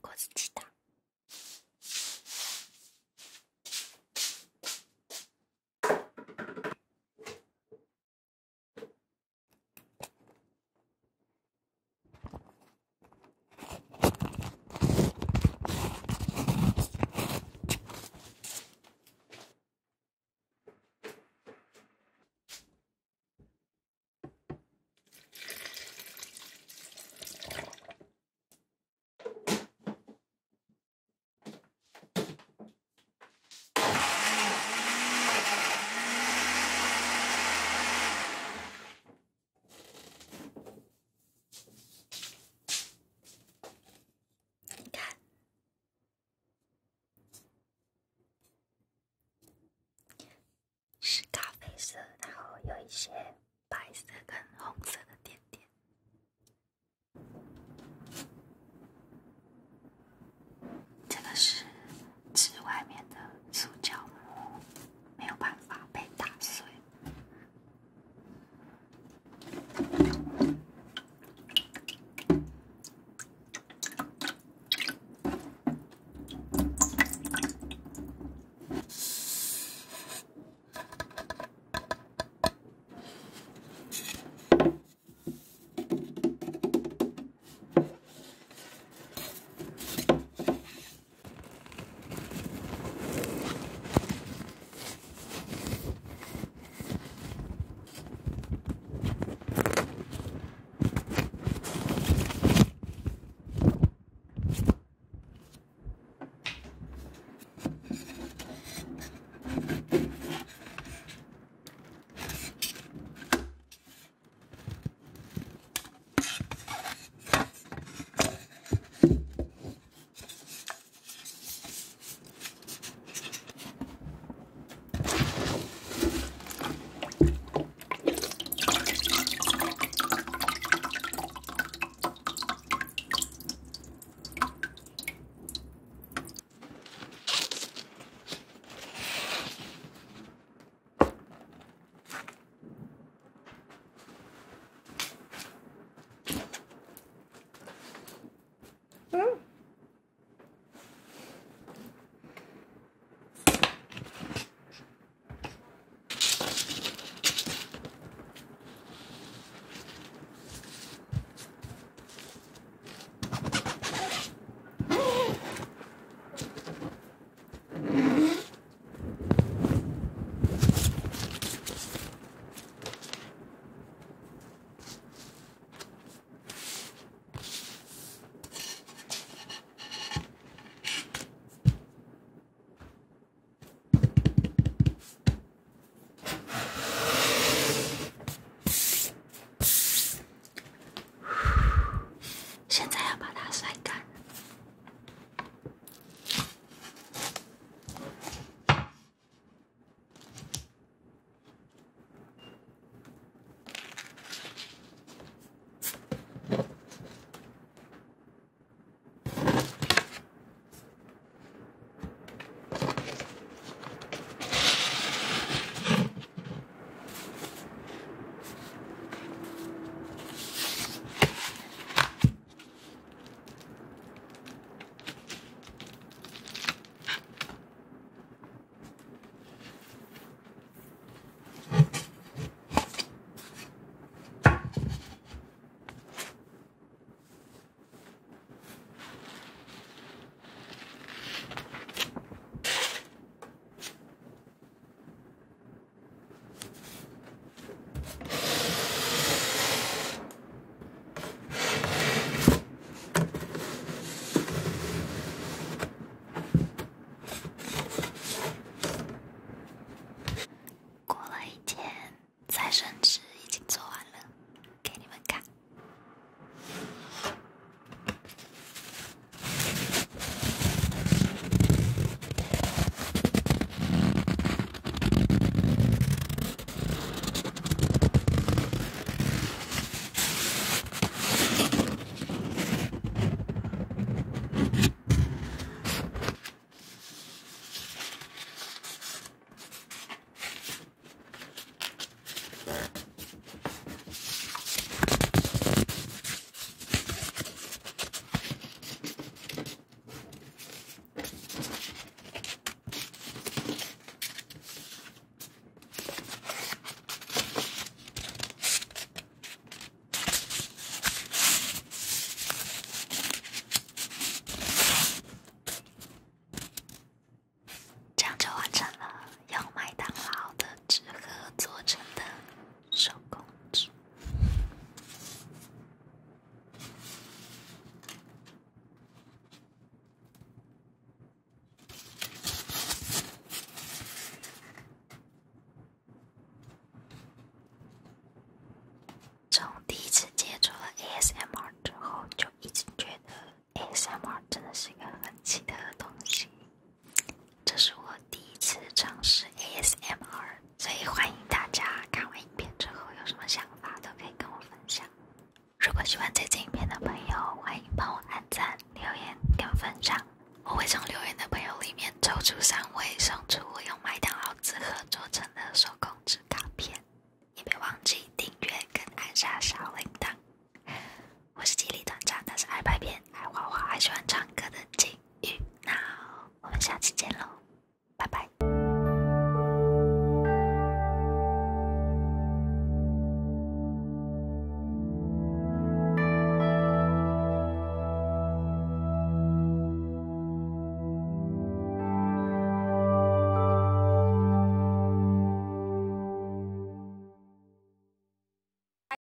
cosita.一些白色跟红色的点点。这个是纸外面的塑胶膜，没有办法被打碎。ASMR 之后，就一直觉得 ASMR 真的是一个很奇特的东西。这是我第一次尝试 ASMR， 所以欢迎大家看完影片之后有什么想法都可以跟我分享。如果喜欢这支影片的朋友，欢迎帮我按赞、留言跟分享。我会从留言的朋友里面抽出3位送出。